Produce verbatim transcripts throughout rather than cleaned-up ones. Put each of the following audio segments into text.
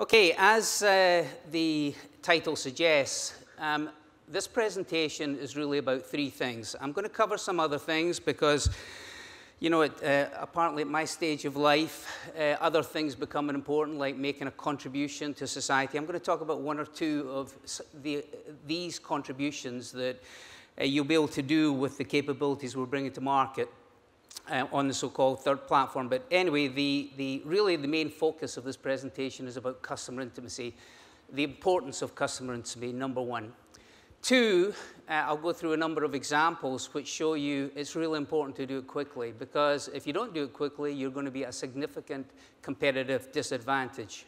Okay, as uh, the title suggests, um, this presentation is really about three things. I'm going to cover some other things because, you know, it, uh, apparently at my stage of life, uh, other things become important, like making a contribution to society. I'm going to talk about one or two of the, these contributions that uh, you'll be able to do with the capabilities we're bringing to market uh, on the so-called third platform. But anyway, the, the, really the main focus of this presentation is about customer intimacy, the importance of customer intimacy, number one. Two, uh, I'll go through a number of examples which show you it's really important to do it quickly, because if you don't do it quickly, you're going to be at a significant competitive disadvantage.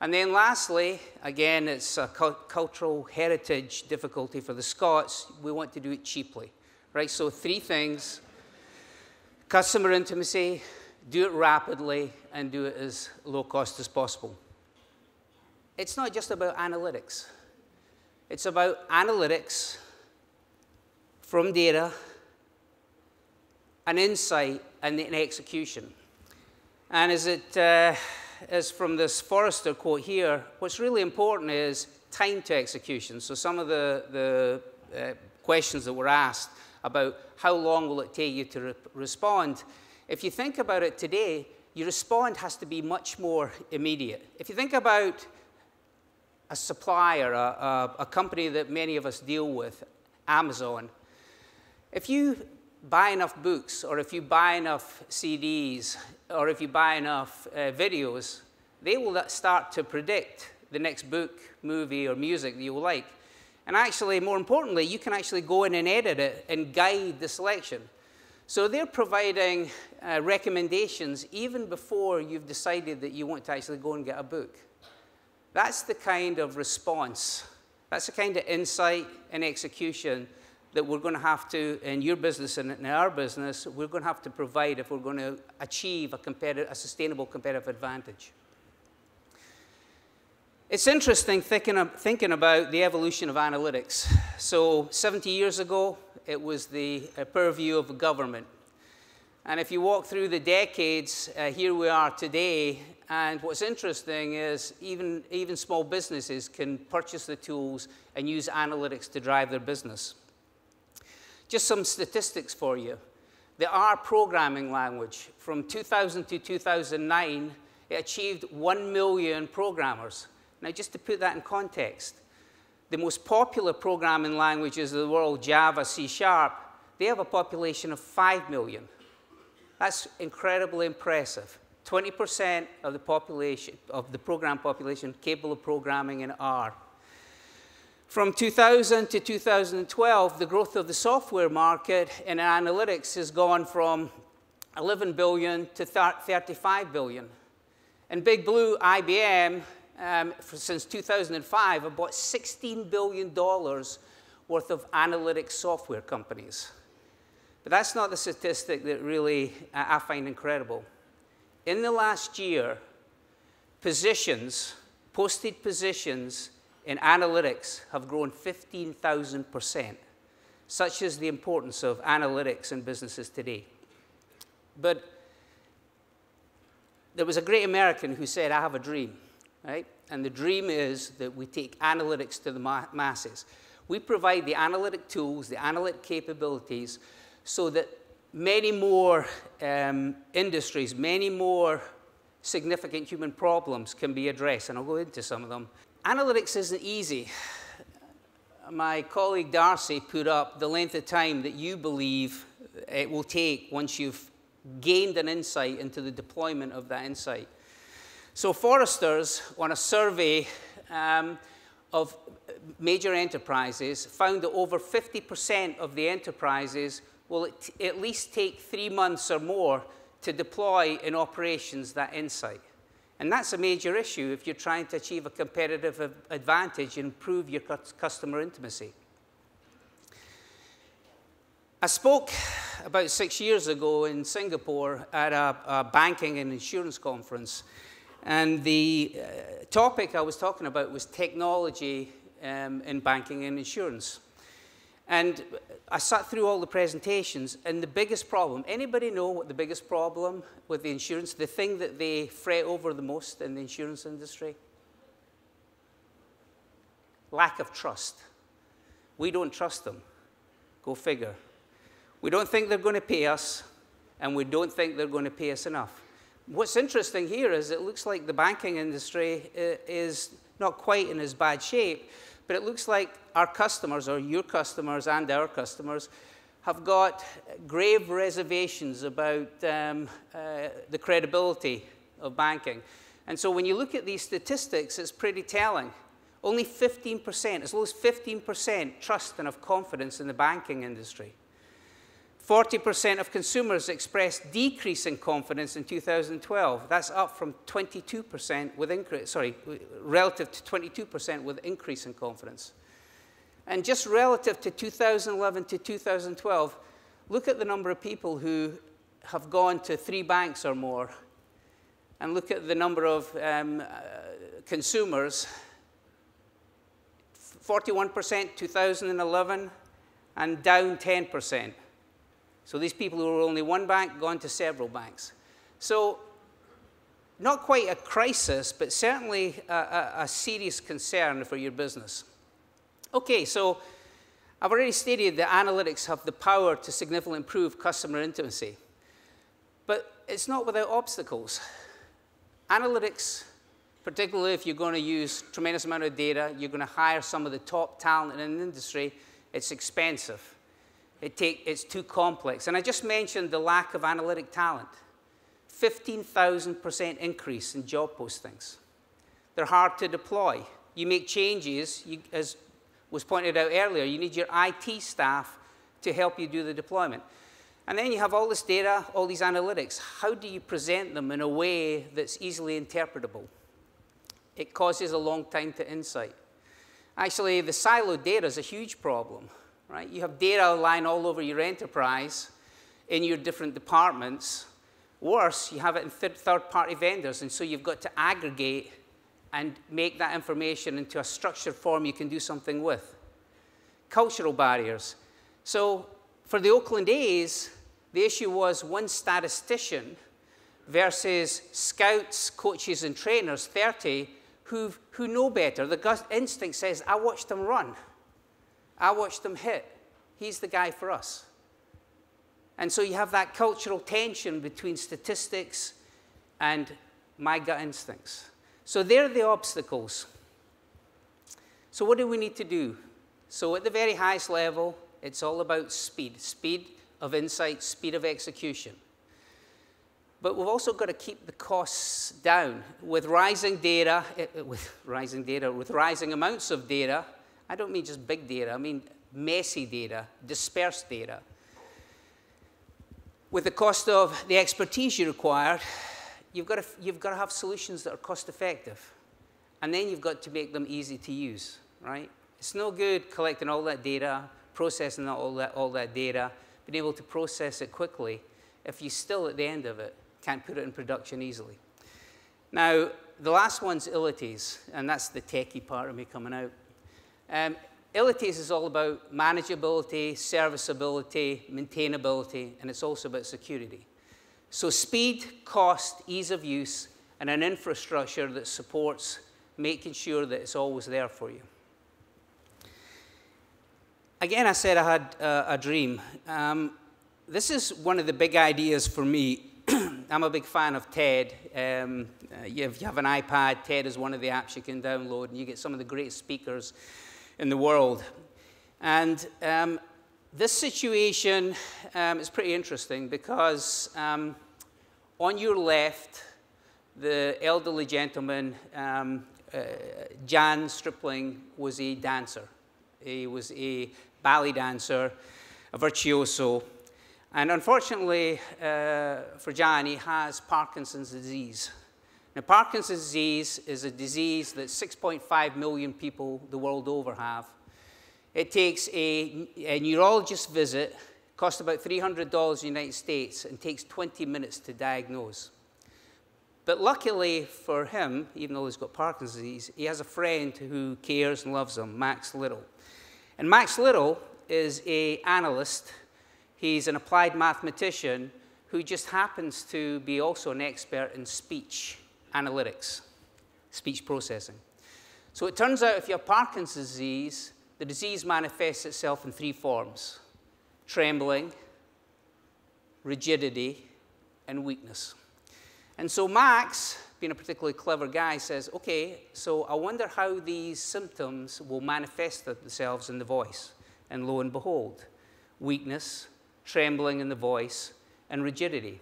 And then lastly, again, it's a cu cultural heritage difficulty for the Scots. We want to do it cheaply, right? So three things: customer intimacy, do it rapidly, and do it as low cost as possible. It's not just about analytics. It's about analytics from data, an insight, and an execution. And as it uh, is from this Forrester quote here, what's really important is time to execution. So some of the, the uh, questions that were asked about how long will it take you to re respond, if you think about it today, your response has to be much more immediate. If you think about a supplier, a, a, a company that many of us deal with, Amazon, if you buy enough books, or if you buy enough C Ds, or if you buy enough uh, videos, they will start to predict the next book, movie, or music that you will like. And actually, more importantly, you can actually go in and edit it and guide the selection. So they're providing uh, recommendations even before you've decided that you want to actually go and get a book. That's the kind of response, that's the kind of insight and execution that we're going to have to, in your business and in our business, we're going to have to provide if we're going to achieve a, competitive, a sustainable competitive advantage. It's interesting thinking, thinking about the evolution of analytics. So seventy years ago, it was the purview of government. And if you walk through the decades, uh, here we are today, and what's interesting is even, even small businesses can purchase the tools and use analytics to drive their business. Just some statistics for you. The R programming language, from two thousand to two thousand nine, it achieved one million programmers. Now, just to put that in context, the most popular programming languages in the world, Java, C Sharp, they have a population of five million. That's incredibly impressive. twenty percent of the population, of the program population, capable of programming in R. From two thousand to two thousand twelve, the growth of the software market in analytics has gone from eleven billion to thirty-five billion. And Big Blue, I B M, um, for, since two thousand five, have bought sixteen billion dollars worth of analytics software companies. But that's not the statistic that really uh, I find incredible. In the last year, positions, posted positions in analytics have grown fifteen thousand percent, such is the importance of analytics in businesses today. But there was a great American who said, I have a dream, right? And the dream is that we take analytics to the ma masses. We provide the analytic tools, the analytic capabilities, so that many more um, industries, many more significant human problems can be addressed, and I'll go into some of them. Analytics isn't easy. My colleague Darcy put up the length of time that you believe it will take once you've gained an insight into the deployment of that insight. So Forrester's, on a survey um, of major enterprises, found that over fifty percent of the enterprises will it at least take three months or more to deploy in operations that insight. And that's a major issue if you're trying to achieve a competitive advantage and improve your customer intimacy. I spoke about six years ago in Singapore at a, a banking and insurance conference, and the uh, topic I was talking about was technology um, in banking and insurance. And I sat through all the presentations, and the biggest problem, anybody know what the biggest problem with the insurance, the thing that they fret over the most in the insurance industry? lack of trust. We don't trust them. Go figure. We don't think they're going to pay us, and we don't think they're going to pay us enough. What's interesting here is it looks like the banking industry is not quite in as bad shape, but it looks like our customers, or your customers and our customers, have got grave reservations about um, uh, the credibility of banking. And so when you look at these statistics, it's pretty telling. Only fifteen percent, as low as fifteen percent trust and have confidence in the banking industry. forty percent of consumers expressed decreasing confidence in two thousand twelve. That's up from twenty-two percent with increase, sorry, relative to twenty-two percent with increase in confidence. And just relative to two thousand eleven to two thousand twelve, look at the number of people who have gone to three banks or more, and look at the number of um, uh, consumers. forty-one percent two thousand eleven, and down ten percent. So these people who were only one bank, gone to several banks. So not quite a crisis, but certainly a, a, a serious concern for your business. Okay, so I've already stated that analytics have the power to significantly improve customer intimacy. But it's not without obstacles. Analytics, particularly if you're going to use a tremendous amount of data, you're going to hire some of the top talent in an industry, it's expensive. It take, it's too complex. And I just mentioned the lack of analytic talent. fifteen thousand percent increase in job postings. They're hard to deploy. You make changes, you, as was pointed out earlier, you need your I T staff to help you do the deployment. And then you have all this data, all these analytics. How do you present them in a way that's easily interpretable? It causes a long time to insight. Actually, the siloed data is a huge problem. Right? You have data lying all over your enterprise, in your different departments. Worse, you have it in third-party vendors, and so you've got to aggregate and make that information into a structured form you can do something with. Cultural barriers. So for the Oakland A's, the issue was one statistician versus scouts, coaches, and trainers, thirty, who who know better. The gut instinct says, I watched them run. I watched them hit. He's the guy for us. And so you have that cultural tension between statistics and my gut instincts. So they're the obstacles. So what do we need to do? So at the very highest level, it's all about speed. Speed of insight, speed of execution. But we've also got to keep the costs down. With rising data, with rising data, with rising amounts of data, I don't mean just big data, I mean messy data, dispersed data. With the cost of the expertise you require, you've got to, you've got to have solutions that are cost effective. And then you've got to make them easy to use, right? It's no good collecting all that data, processing all that, all that data, being able to process it quickly if you still, at the end of it, can't put it in production easily. Now, the last one's illities, and that's the techie part of me coming out. Um, illities is all about manageability, serviceability, maintainability, and it's also about security. So speed, cost, ease of use, and an infrastructure that supports making sure that it's always there for you. Again, I said I had uh, a dream. Um, this is one of the big ideas for me. I'm a big fan of TED. Um, if you have an iPad, TED is one of the apps you can download, and you get some of the greatest speakers in the world. And um, this situation um, is pretty interesting because um, on your left, the elderly gentleman, um, uh, Jan Stripling, was a dancer. He was a ballet dancer, a virtuoso. And unfortunately uh, for Jan, he has Parkinson's disease. Now, Parkinson's disease is a disease that six point five million people the world over have. It takes a, a neurologist visit, costs about three hundred dollars in the United States, and takes twenty minutes to diagnose. But luckily for him, even though he's got Parkinson's disease, he has a friend who cares and loves him, Max Little. And Max Little is an analyst. He's an applied mathematician who just happens to be also an expert in speech analytics, speech processing. So it turns out if you have Parkinson's disease, the disease manifests itself in three forms: trembling, rigidity, and weakness. And so Max, being a particularly clever guy, says, okay, so I wonder how these symptoms will manifest themselves in the voice. And lo and behold, weakness, trembling in the voice, and rigidity.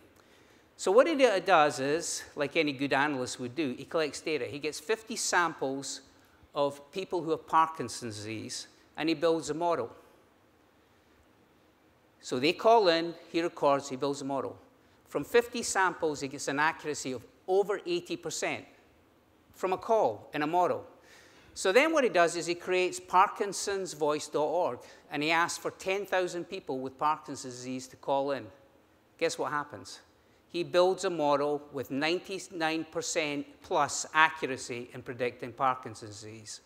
So what he does is, like any good analyst would do, he collects data. He gets fifty samples of people who have Parkinson's disease, and he builds a model. So they call in, he records, he builds a model. From fifty samples, he gets an accuracy of over eighty percent from a call in a model. So then what he does is he creates parkinsons voice dot org, and he asks for ten thousand people with Parkinson's disease to call in. Guess what happens? He builds a model with ninety-nine percent plus accuracy in predicting Parkinson's disease.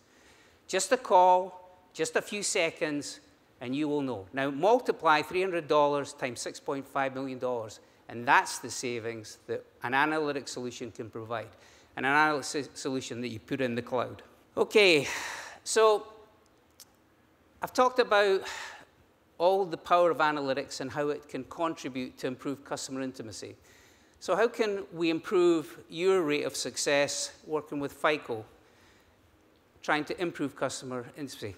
Just a call, just a few seconds, and you will know. Now multiply three hundred dollars times six point five million dollars, and that's the savings that an analytic solution can provide, and an analytic solution that you put in the cloud. Okay, so I've talked about all the power of analytics and how it can contribute to improve customer intimacy. So how can we improve your rate of success working with FICO, trying to improve customer intimacy?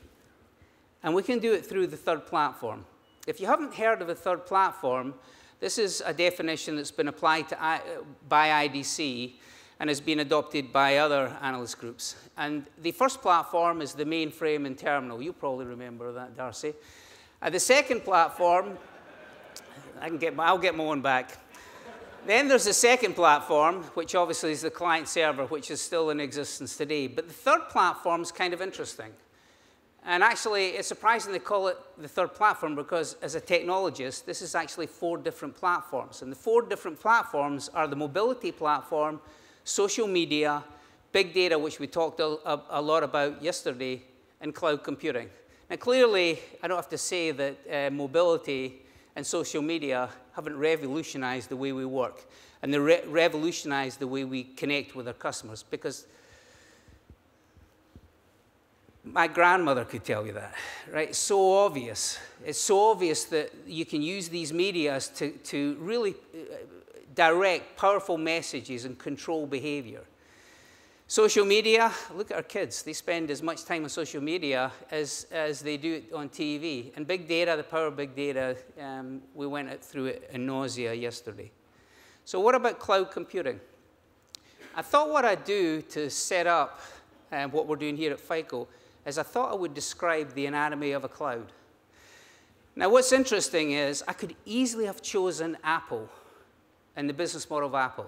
And we can do it through the third platform. If you haven't heard of a third platform, this is a definition that's been applied to I, by I D C and has been adopted by other analyst groups. And the first platform is the mainframe and terminal. You probably remember that, Darcy. Uh, the second platform, I can get my, I'll get my own back. Then there's the second platform, which obviously is the client server, which is still in existence today. But the third platform is kind of interesting. And actually, it's surprising they call it the third platform because, as a technologist, this is actually four different platforms. And the four different platforms are the mobility platform, social media, big data, which we talked a, a, a lot about yesterday, and cloud computing. Now, clearly, I don't have to say that uh, mobility and social media haven't revolutionized the way we work, and they re revolutionized the way we connect with our customers, because my grandmother could tell you that, right? It's so obvious. It's so obvious that you can use these medias to, to really direct powerful messages and control behavior. Social media, look at our kids. They spend as much time on social media as, as they do on T V. And big data, the power of big data, um, we went through it in nausea yesterday. So what about cloud computing? I thought what I'd do to set up um, what we're doing here at FICO is I thought I would describe the anatomy of a cloud. Now what's interesting is I could easily have chosen Apple and the business model of Apple.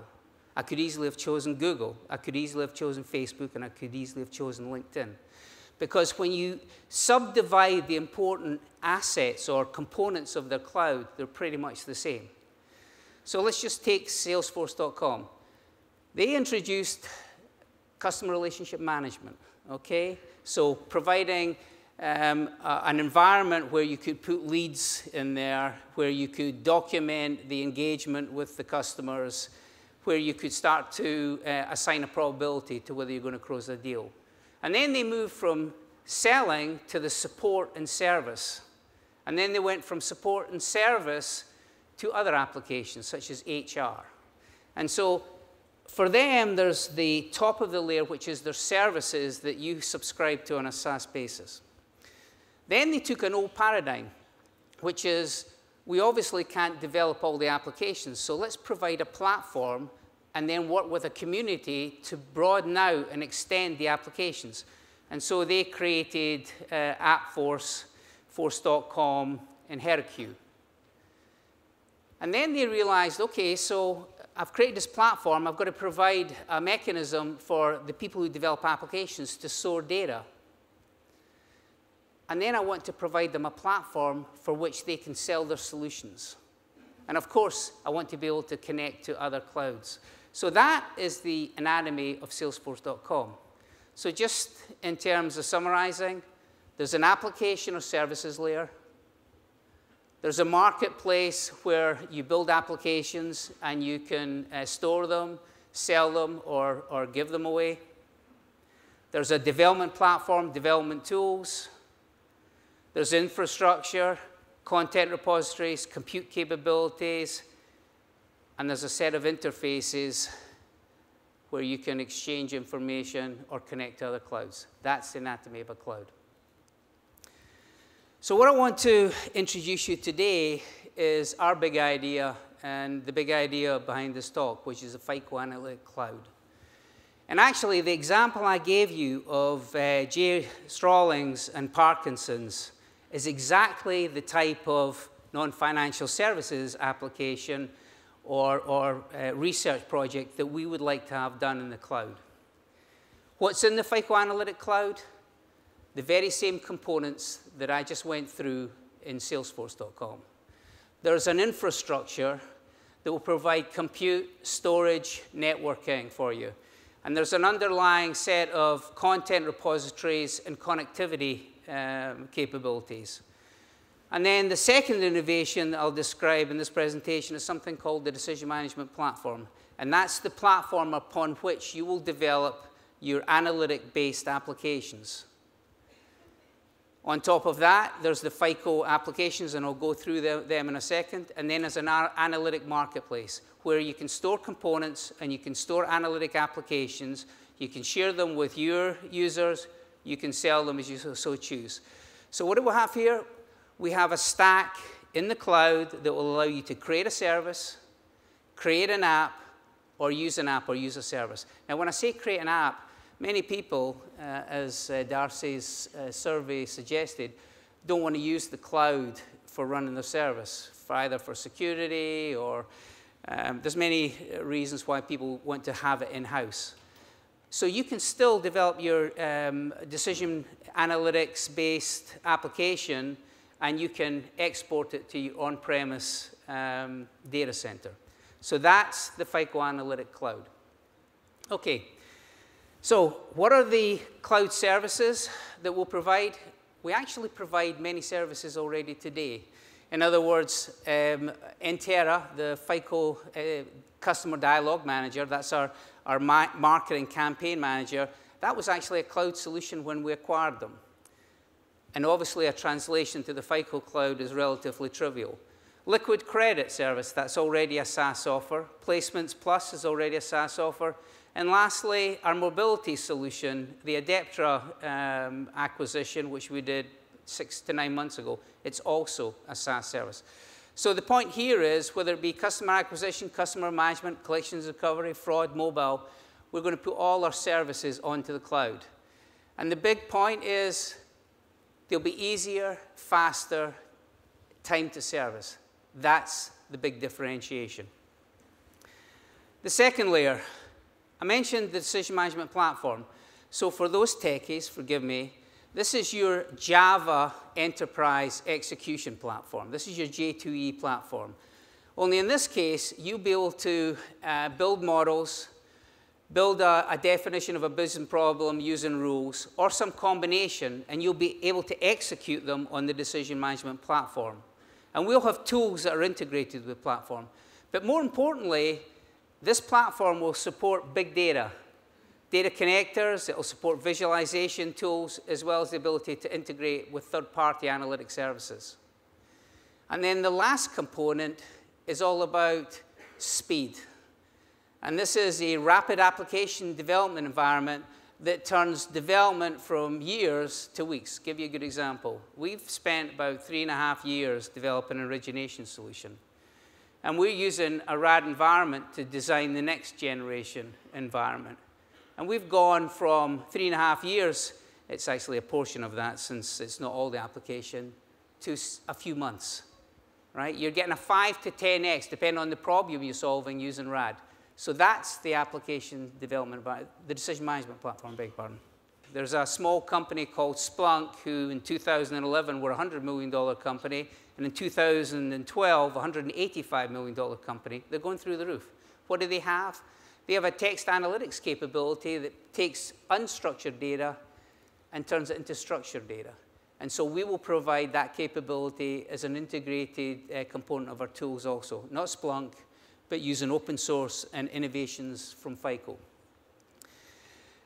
I could easily have chosen Google, I could easily have chosen Facebook, and I could easily have chosen LinkedIn. Because when you subdivide the important assets or components of their cloud, they're pretty much the same. So let's just take Salesforce dot com. They introduced customer relationship management, okay? So providing um, uh, an environment where you could put leads in there, where you could document the engagement with the customers, where you could start to uh, assign a probability to whether you're going to close a deal. And then they moved from selling to the support and service. And then they went from support and service to other applications, such as H R. And so for them, there's the top of the layer, which is their services that you subscribe to on a SaaS basis. Then they took an old paradigm, which is we obviously can't develop all the applications, so let's provide a platform and then work with a community to broaden out and extend the applications. And so they created uh, AppForce, force dot com, and Heroku. And then they realized, okay, so I've created this platform, I've got to provide a mechanism for the people who develop applications to store data. And then I want to provide them a platform for which they can sell their solutions. And of course, I want to be able to connect to other clouds. So that is the anatomy of Salesforce dot com. So just in terms of summarizing, there's an application or services layer. There's a marketplace where you build applications and you can uh, store them, sell them, or, or give them away. There's a development platform, development tools. There's infrastructure, content repositories, compute capabilities, and there's a set of interfaces where you can exchange information or connect to other clouds. That's the anatomy of a cloud. So what I want to introduce you today is our big idea and the big idea behind this talk, which is the FICO Analytic Cloud. And actually, the example I gave you of uh, J. Strawlings and Parkinson's is exactly the type of non-financial services application or, or uh, research project that we would like to have done in the cloud. What's in the FICO Analytic Cloud? The very same components that I just went through in Salesforce dot com. There's an infrastructure that will provide compute, storage, networking for you. And there's an underlying set of content repositories and connectivity um, capabilities. And then the second innovation that I'll describe in this presentation is something called the Decision Management Platform. And that's the platform upon which you will develop your analytic-based applications. On top of that, there's the FICO applications, and I'll go through them in a second. And then there's an analytic marketplace where you can store components and you can store analytic applications. You can share them with your users. You can sell them as you so choose. So what do we have here? We have a stack in the cloud that will allow you to create a service, create an app, or use an app or use a service. Now, when I say create an app, many people, uh, as uh, Darcy's uh, survey suggested, don't want to use the cloud for running their service, for either for security or um, there's many reasons why people want to have it in-house. So you can still develop your um, decision analytics-based application, and you can export it to your on-premise um, data center. So that's the FICO Analytic Cloud. Okay. So what are the cloud services that we'll provide? We actually provide many services already today. In other words, um, Interra, the FICO uh, Customer Dialogue Manager, that's our, our ma marketing campaign manager, that was actually a cloud solution when we acquired them. And obviously, a translation to the FICO Cloud is relatively trivial. Liquid Credit Service, that's already a SaaS offer. Placements Plus is already a SaaS offer. And lastly, our mobility solution, the Adeptra um, acquisition, which we did six to nine months ago, it's also a SaaS service. So the point here is, whether it be customer acquisition, customer management, collections recovery, fraud, mobile, we're going to put all our services onto the cloud. And the big point is, they'll be easier, faster, time to service. That's the big differentiation. The second layer. I mentioned the Decision Management Platform. So for those techies, forgive me, this is your Java Enterprise Execution Platform. This is your J two E platform. Only in this case, you'll be able to uh, build models, build a, a definition of a business problem using rules, or some combination, and you'll be able to execute them on the Decision Management Platform. And we'll have tools that are integrated with the platform. But more importantly, this platform will support big data, data connectors, it will support visualization tools, as well as the ability to integrate with third-party analytic services. And then the last component is all about speed. And this is a rapid application development environment that turns development from years to weeks. Give you a good example. We've spent about three and a half years developing an origination solution. And we're using a R A D environment to design the next generation environment. And we've gone from three and a half years, it's actually a portion of that since it's not all the application, to a few months, right? You're getting a five to ten X, depending on the problem you're solving using R A D. So that's the application development, the decision management platform, beg your pardon. There's a small company called Splunk who in two thousand eleven were a one hundred million dollar company, and in two thousand twelve, a one hundred eighty-five million dollar company. They're going through the roof. What do they have? They have a text analytics capability that takes unstructured data and turns it into structured data. And so we will provide that capability as an integrated uh, component of our tools also. Not Splunk, but using open source and innovations from FICO.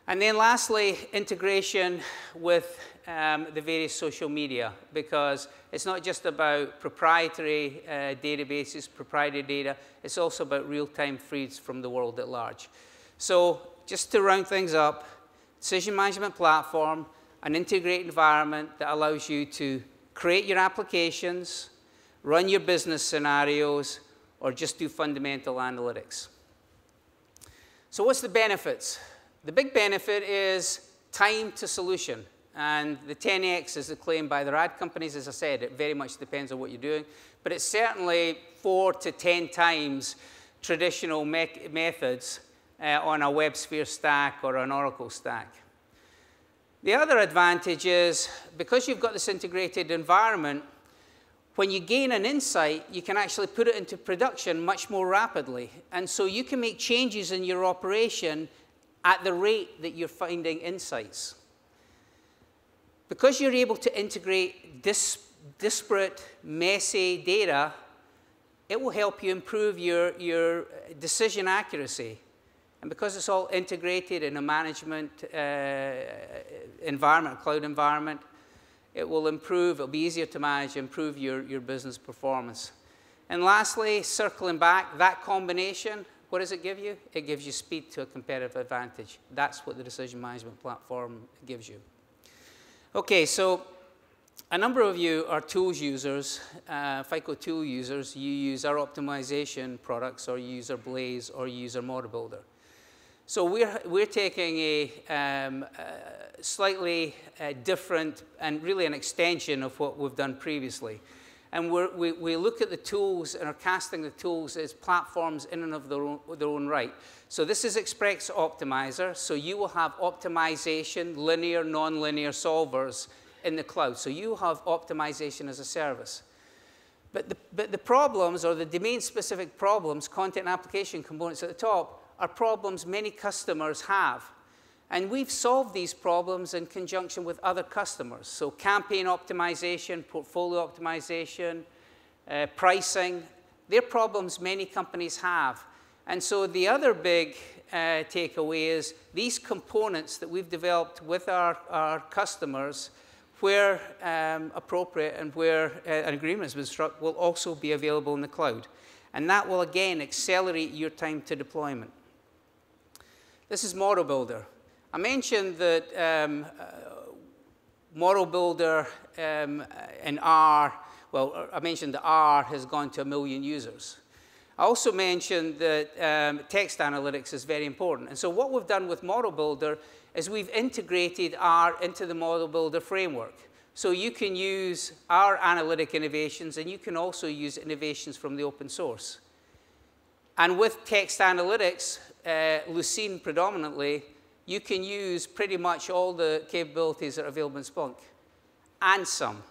And then lastly, integration with um, the various social media, because it's not just about proprietary uh, databases, proprietary data, it's also about real-time feeds from the world at large. So just to round things up, decision management platform, an integrated environment that allows you to create your applications, run your business scenarios, or just do fundamental analytics. So what's the benefits? The big benefit is time to solution. And the ten X is the claim by the rad companies. As I said, it very much depends on what you're doing. But it's certainly four to ten times traditional me methods uh, on a WebSphere stack or an Oracle stack. The other advantage is, because you've got this integrated environment, when you gain an insight, you can actually put it into production much more rapidly. And so you can make changes in your operation at the rate that you're finding insights. Because you're able to integrate dis disparate, messy data, it will help you improve your, your decision accuracy. And because it's all integrated in a management uh, environment, cloud environment, it will improve, it'll be easier to manage, improve your, your business performance. And lastly, circling back, that combination, what does it give you? It gives you speed to a competitive advantage. That's what the decision management platform gives you. Okay, so a number of you are tools users, uh, FICO tool users. You use our optimization products, or you use our Blaze, or you use our Model Builder. So we're, we're taking a um, uh, slightly uh, different and really an extension of what we've done previously. And we're, we, we look at the tools and are casting the tools as platforms in and of their own, their own right. So this is Express Optimizer. So you will have optimization, linear, non-linear solvers in the cloud. So you have optimization as a service. But the, but the problems, or the domain-specific problems, content and application components at the top, are problems many customers have. And we've solved these problems in conjunction with other customers. So campaign optimization, portfolio optimization, uh, pricing, they're problems many companies have. And so the other big uh, takeaway is these components that we've developed with our, our customers, where um, appropriate and where uh, an agreement has been struck, will also be available in the cloud. And that will, again, accelerate your time to deployment. This is Model Builder. I mentioned that um, uh, Model Builder um, in R, well, I mentioned that R has gone to a million users. I also mentioned that um, text analytics is very important. And so what we've done with Model Builder is we've integrated R into the Model Builder framework. So you can use our analytic innovations, and you can also use innovations from the open source. And with text analytics, uh, Lucene predominantly, you can use pretty much all the capabilities that are available in Splunk, and some,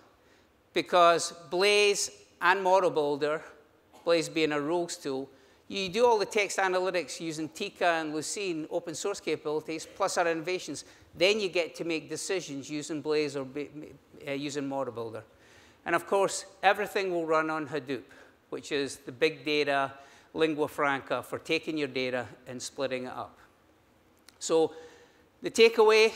because Blaze and Model Builder, Blaze being a rules tool, you do all the text analytics using Tika and Lucene open source capabilities, plus our innovations. Then you get to make decisions using Blaze or uh, using Model Builder. And of course, everything will run on Hadoop, which is the big data lingua franca for taking your data and splitting it up. So the takeaway,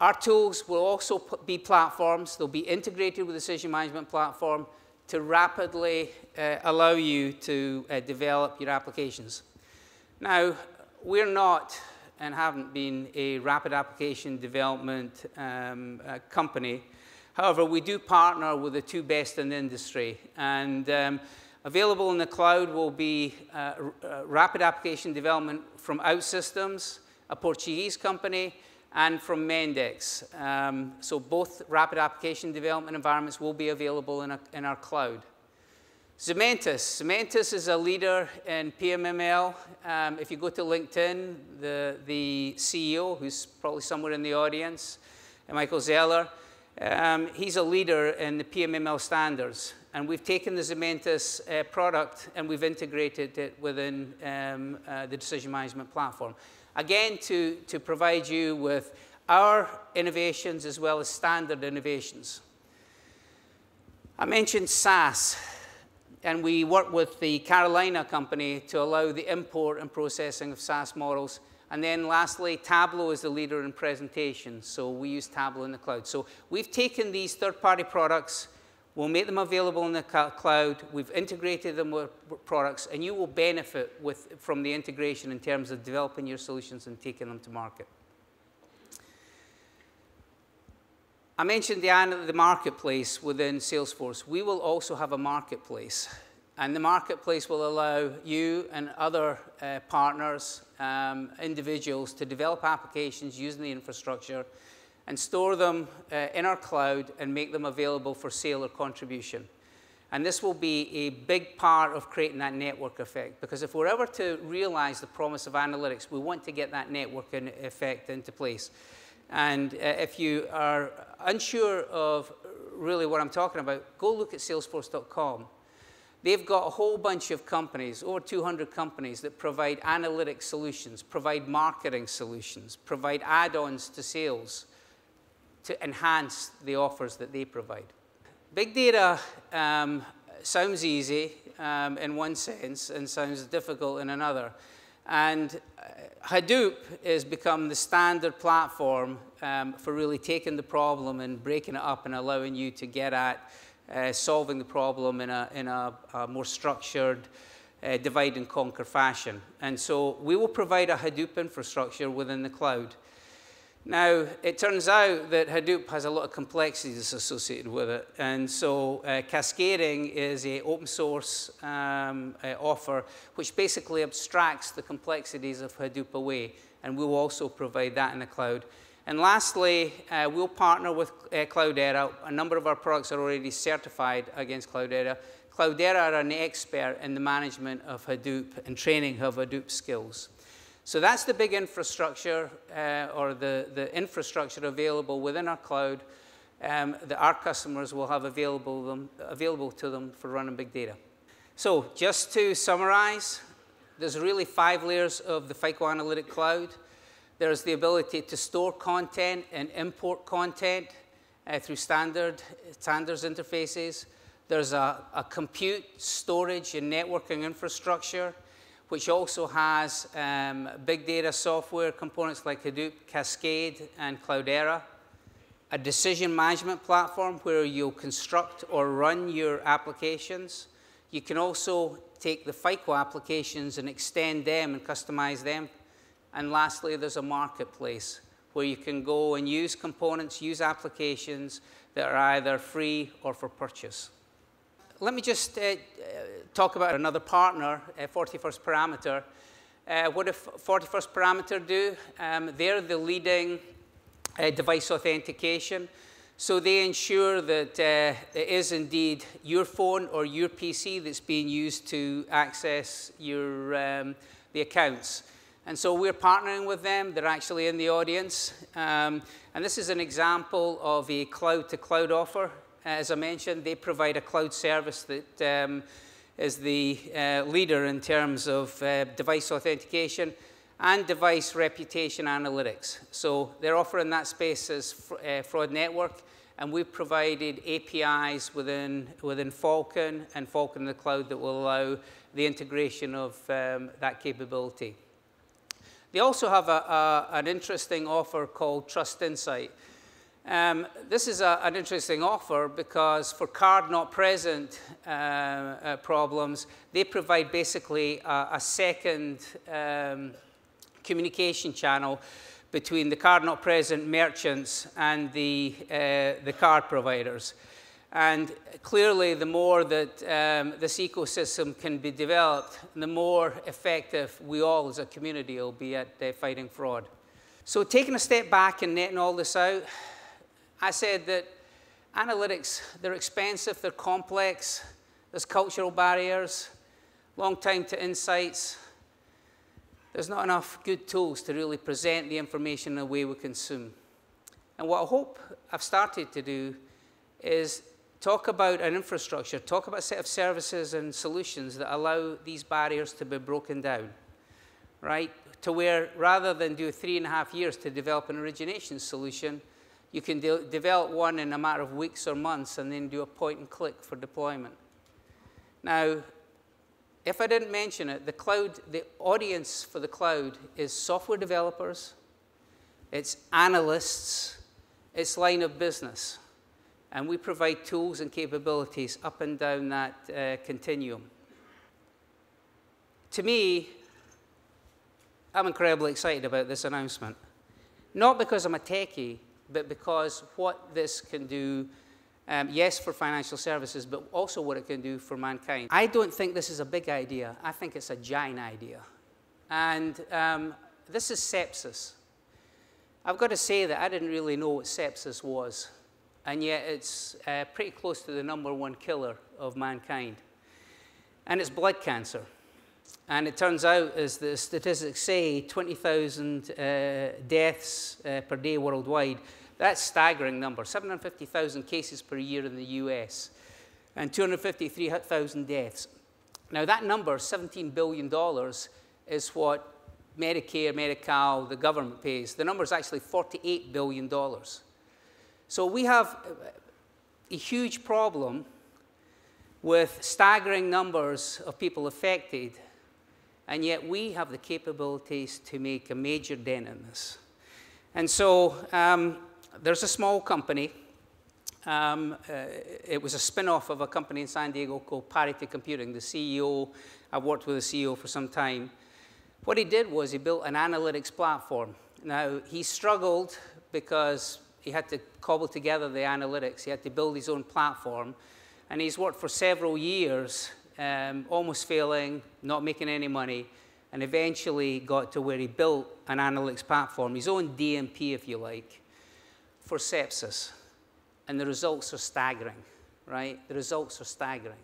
our tools will also be platforms. They'll be integrated with the decision management platform to rapidly uh, allow you to uh, develop your applications. Now, we're not and haven't been a rapid application development um, uh, company. However, we do partner with the two best in the industry. And um, available in the cloud will be uh, uh, rapid application development from OutSystems, a Portuguese company, and from Mendix. Um, so both rapid application development environments will be available in, a, in our cloud. Zementis. Zementis is a leader in P M M L. Um, if you go to LinkedIn, the, the C E O, who's probably somewhere in the audience, Michael Zeller, um, he's a leader in the P M M L standards. And we've taken the Zementis uh, product and we've integrated it within um, uh, the decision management platform. Again, to, to provide you with our innovations as well as standard innovations. I mentioned SaaS, and we work with the Carolina company to allow the import and processing of SaaS models. And then lastly, Tableau is the leader in presentations, so we use Tableau in the cloud. So we've taken these third-party products, we'll make them available in the cloud, we've integrated them with products, and you will benefit with, from the integration in terms of developing your solutions and taking them to market. I mentioned the, the marketplace within Salesforce. We will also have a marketplace. And the marketplace will allow you and other uh, partners, um, individuals, to develop applications using the infrastructure and store them uh, in our cloud and make them available for sale or contribution. And this will be a big part of creating that network effect, because if we're ever to realize the promise of analytics, we want to get that network effect into place. And uh, if you are unsure of really what I'm talking about, go look at Salesforce dot com. They've got a whole bunch of companies, over two hundred companies, that provide analytic solutions, provide marketing solutions, provide add-ons to sales to enhance the offers that they provide. Big data um, sounds easy um, in one sense and sounds difficult in another. And Hadoop has become the standard platform um, for really taking the problem and breaking it up and allowing you to get at Uh, solving the problem in a, in a, a more structured, uh, divide and conquer fashion. And so we will provide a Hadoop infrastructure within the cloud. Now, it turns out that Hadoop has a lot of complexities associated with it. And so uh, Cascading is an open source um, uh, offer, which basically abstracts the complexities of Hadoop away. And we will also provide that in the cloud. And lastly, uh, we'll partner with uh, Cloudera. A number of our products are already certified against Cloudera. Cloudera are an expert in the management of Hadoop and training of Hadoop skills. So that's the big infrastructure, uh, or the, the infrastructure available within our cloud um, that our customers will have available, them, available to them for running big data. So just to summarize, there's really five layers of the FICO Analytic Cloud. There's the ability to store content and import content uh, through standard standards interfaces. There's a, a compute, storage, and networking infrastructure, which also has um, big data software components like Hadoop, Cascade, and Cloudera. A decision management platform where you'll construct or run your applications. You can also take the FICO applications and extend them and customize them. And lastly, there's a marketplace where you can go and use components, use applications that are either free or for purchase. Let me just uh, talk about another partner, uh, forty-first Parameter. Uh, what does forty-first Parameter do? Um, they're the leading uh, device authentication. So they ensure that uh, it is indeed your phone or your P C that's being used to access your, um, the accounts. And so we're partnering with them. They're actually in the audience. Um, and this is an example of a cloud-to-cloud offer. As I mentioned, they provide a cloud service that um, is the uh, leader in terms of uh, device authentication and device reputation analytics. So their offer in that space is fr uh, Fraud Network. And we've provided A P Is within, within Falcon and Falcon in the cloud that will allow the integration of um, that capability. They also have a, a, an interesting offer called Trust Insight. Um, this is a, an interesting offer because for card not present uh, uh, problems, they provide basically a, a second um, communication channel between the card not present merchants and the, uh, the card providers. And clearly, the more that um, this ecosystem can be developed, the more effective we all as a community will be at uh, fighting fraud. So taking a step back and netting all this out, I said that analytics, they're expensive, they're complex, there's cultural barriers, long time to insights. There's not enough good tools to really present the information in a way we consume. And what I hope I've started to do is talk about an infrastructure, talk about a set of services and solutions that allow these barriers to be broken down, right? To where rather than do three and a half years to develop an origination solution, you can de develop one in a matter of weeks or months and then do a point and click for deployment. Now, if I didn't mention it, the cloud, the audience for the cloud is software developers, it's analysts, it's line of business. And we provide tools and capabilities up and down that uh, continuum. To me, I'm incredibly excited about this announcement. Not because I'm a techie, but because what this can do, um, yes, for financial services, but also what it can do for mankind. I don't think this is a big idea. I think it's a giant idea. And um, this is sepsis. I've got to say that I didn't really know what sepsis was, and yet it's uh, pretty close to the number one killer of mankind. And it's blood cancer. And it turns out, as the statistics say, twenty thousand uh, deaths uh, per day worldwide. That's a staggering number, seven hundred fifty thousand cases per year in the U S, and two hundred fifty-three thousand deaths. Now that number, seventeen billion dollars, is what Medicare, Medi-Cal, the government pays. The number is actually forty-eight billion dollars. So we have a huge problem with staggering numbers of people affected, and yet we have the capabilities to make a major dent in this. And so um, there's a small company. Um, uh, it was a spin-off of a company in San Diego called Parity Computing. The C E O, I worked with the C E O for some time. What he did was he built an analytics platform. Now, he struggled because he had to cobble together the analytics. He had to build his own platform. And he's worked for several years, Um, almost failing, not making any money, and eventually got to where he built an analytics platform, his own D M P, if you like, for sepsis. And the results are staggering, right? The results are staggering.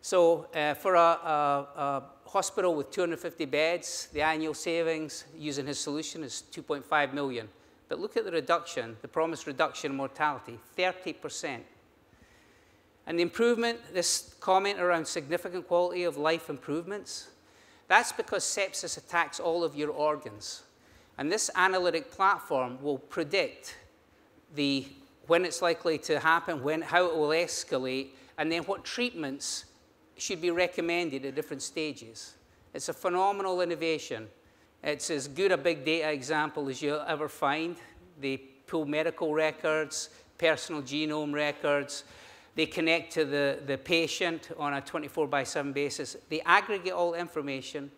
So uh, for a, a, a hospital with two hundred fifty beds, the annual savings using his solution is two point five million dollars. But look at the reduction, the promised reduction in mortality, thirty percent. And the improvement, this comment around significant quality of life improvements, that's because sepsis attacks all of your organs. And this analytic platform will predict the, when it's likely to happen, when, how it will escalate, and then what treatments should be recommended at different stages. It's a phenomenal innovation. It's as good a big data example as you'll ever find. They pull medical records, personal genome records. They connect to the, the patient on a twenty-four by seven basis. They aggregate all information.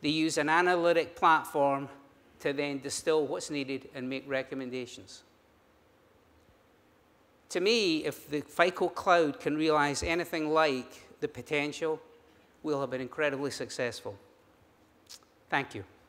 They use an analytic platform to then distill what's needed and make recommendations. To me, if the FICO Cloud can realize anything like the potential, we'll have been incredibly successful. Thank you.